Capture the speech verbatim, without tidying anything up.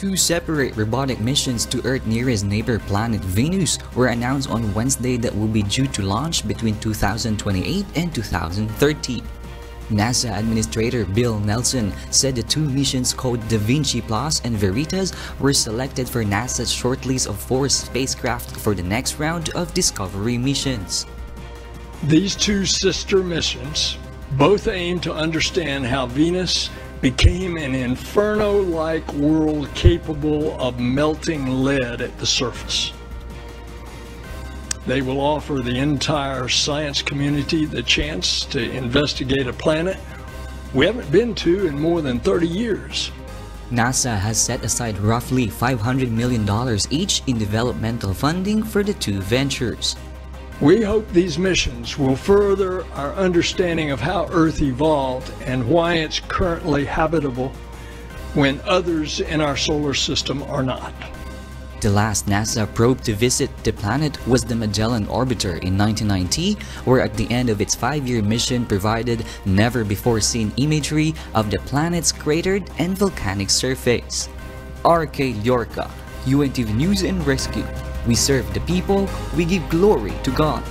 Two separate robotic missions to Earth's nearest neighbor planet Venus were announced on Wednesday that will be due to launch between two thousand twenty-eight and two thousand thirty. NASA Administrator Bill Nelson said the two missions called Da Vinci Plus and Veritas were selected for NASA's shortlist of four spacecraft for the next round of Discovery missions. These two sister missions both aim to understand how Venus became an inferno-like world capable of melting lead at the surface. They will offer the entire science community the chance to investigate a planet we haven't been to in more than thirty years. NASA has set aside roughly five hundred million dollars each in developmental funding for the two ventures. We hope these missions will further our understanding of how Earth evolved and why it's currently habitable when others in our solar system are not. The last NASA probe to visit the planet was the Magellan Orbiter in nineteen ninety, where at the end of its five-year mission provided never-before-seen imagery of the planet's cratered and volcanic surface. R K Yorca, U N T V News and Rescue. We serve the people, we give glory to God.